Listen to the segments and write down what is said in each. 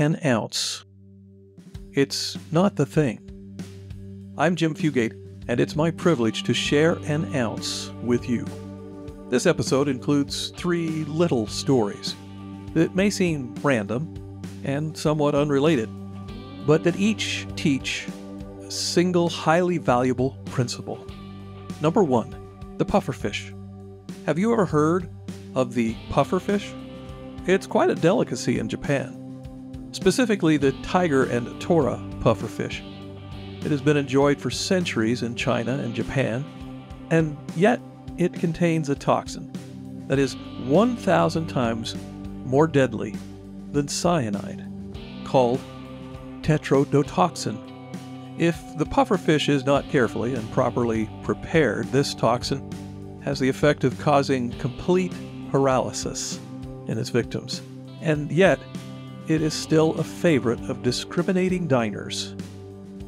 an ounce. It's not the thing. I'm Jim Fugate, and it's my privilege to share an ounce with you. This episode includes three little stories that may seem random and somewhat unrelated, but that each teach a single highly valuable principle. Number one, the pufferfish. Have you ever heard of the pufferfish? It's quite a delicacy in Japan, specifically the tiger and tora pufferfish. It has been enjoyed for centuries in China and Japan, and yet it contains a toxin that is 1,000 times more deadly than cyanide, called tetrodotoxin. If the pufferfish is not carefully and properly prepared, this toxin has the effect of causing complete paralysis in its victims, and yet it is still a favorite of discriminating diners.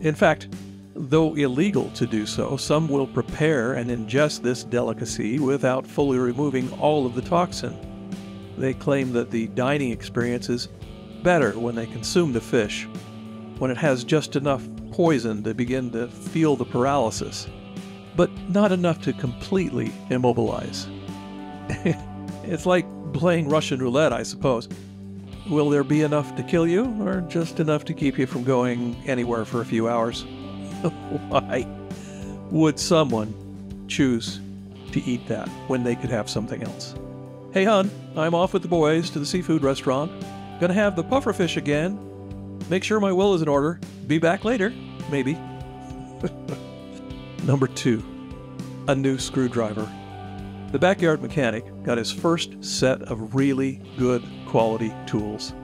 In fact, though illegal to do so, some will prepare and ingest this delicacy without fully removing all of the toxin. They claim that the dining experience is better when they consume the fish, when it has just enough poison to begin to feel the paralysis, but not enough to completely immobilize. It's like playing Russian roulette, I suppose. Will there be enough to kill you, or just enough to keep you from going anywhere for a few hours? Why would someone choose to eat that when they could have something else? Hey, hon, I'm off with the boys to the seafood restaurant. Gonna have the pufferfish again. Make sure my will is in order. Be back later, maybe. Number two, a new screwdriver. The backyard mechanic got his first set of really good quality tools.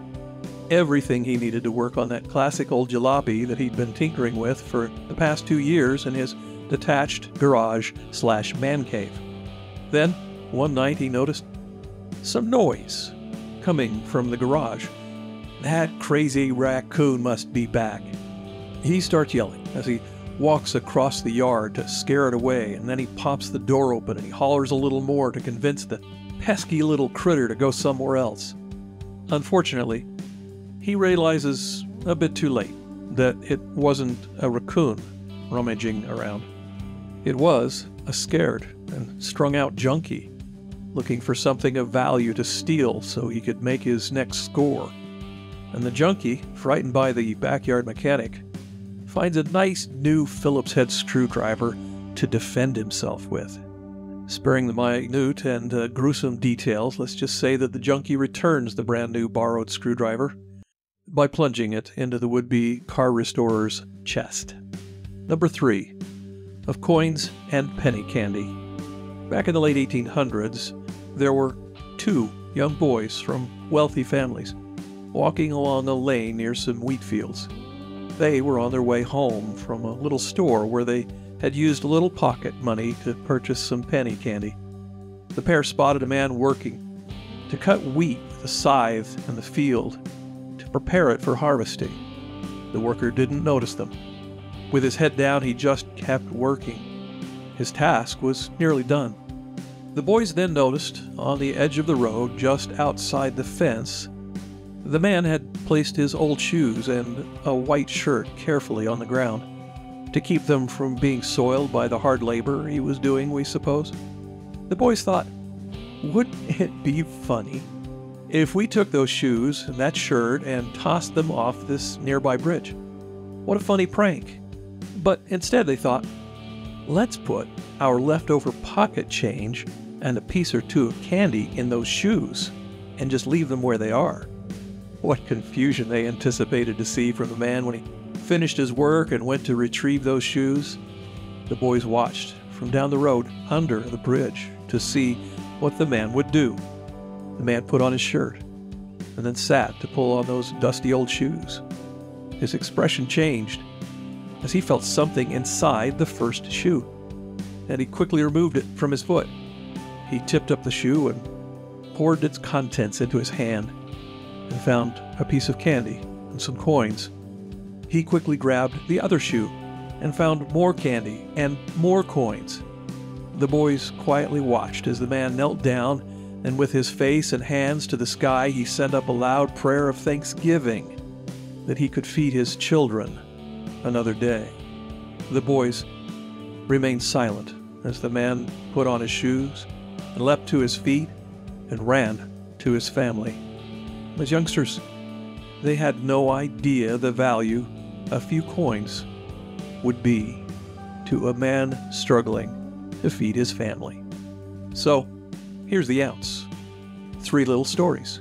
Everything he needed to work on that classic old jalopy that he'd been tinkering with for the past 2 years in his detached garage/man cave. Then, one night he noticed some noise coming from the garage. That crazy raccoon must be back. He starts yelling as he walks across the yard to scare it away, and then he pops the door open and he hollers a little more to convince the pesky little critter to go somewhere else. Unfortunately, he realizes a bit too late that it wasn't a raccoon rummaging around. It was a scared and strung-out junkie looking for something of value to steal so he could make his next score. And the junkie, frightened by the backyard mechanic, finds a nice new Phillips-head screwdriver to defend himself with. Sparing the minute and gruesome details, let's just say that the junkie returns the brand new borrowed screwdriver by plunging it into the would-be car restorer's chest. Number three, of coins and penny candy. Back in the late 1800s, there were two young boys from wealthy families walking along a lane near some wheat fields. They were on their way home from a little store where they had used a little pocket money to purchase some penny candy. The pair spotted a man working to cut wheat with a scythe in the field to prepare it for harvesting. The worker didn't notice them. With his head down, he just kept working. His task was nearly done. The boys then noticed, on the edge of the road, just outside the fence, the man had placed his old shoes and a white shirt carefully on the ground, to keep them from being soiled by the hard labor he was doing, we suppose. The boys thought, wouldn't it be funny if we took those shoes and that shirt and tossed them off this nearby bridge? What a funny prank. But instead they thought, let's put our leftover pocket change and a piece or two of candy in those shoes and just leave them where they are. What confusion they anticipated to see from the man when he finished his work and went to retrieve those shoes. The boys watched from down the road under the bridge to see what the man would do. The man put on his shirt and then sat to pull on those dusty old shoes. His expression changed as he felt something inside the first shoe, and he quickly removed it from his foot. He tipped up the shoe and poured its contents into his hand, and found a piece of candy and some coins. He quickly grabbed the other shoe and found more candy and more coins. The boys quietly watched as the man knelt down, and with his face and hands to the sky, he sent up a loud prayer of thanksgiving that he could feed his children another day. The boys remained silent as the man put on his shoes and leapt to his feet and ran to his family. As youngsters, they had no idea the value a few coins would be to a man struggling to feed his family. So, here's the ounce. 3 little stories,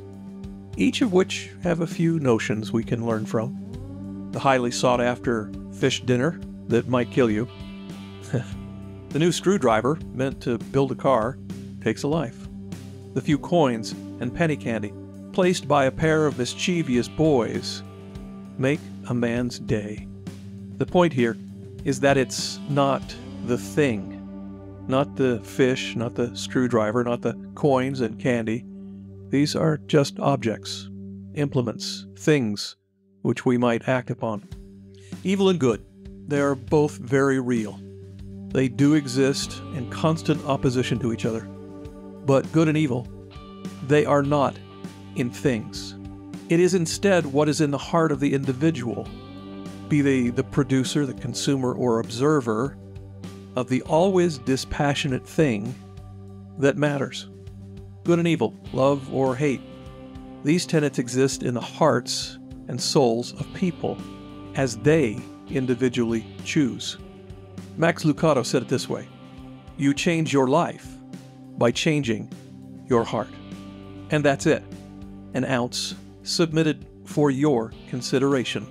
each of which have a few notions we can learn from. The highly sought-after fish dinner that might kill you. The new screwdriver meant to build a car takes a life. The few coins and penny candy placed by a pair of mischievous boys make a man's day. The point here is that it's not the thing, not the fish, not the screwdriver, not the coins and candy. These are just objects, implements, things which we might act upon. Evil and good, they are both very real. They do exist in constant opposition to each other. But good and evil, they are not in things. It is instead what is in the heart of the individual, be they the producer, the consumer, or observer of the always dispassionate thing that matters. Good and evil, love or hate, these tenets exist in the hearts and souls of people as they individually choose. Max Lucado said it this way: you change your life by changing your heart. And that's it. An ounce submitted for your consideration.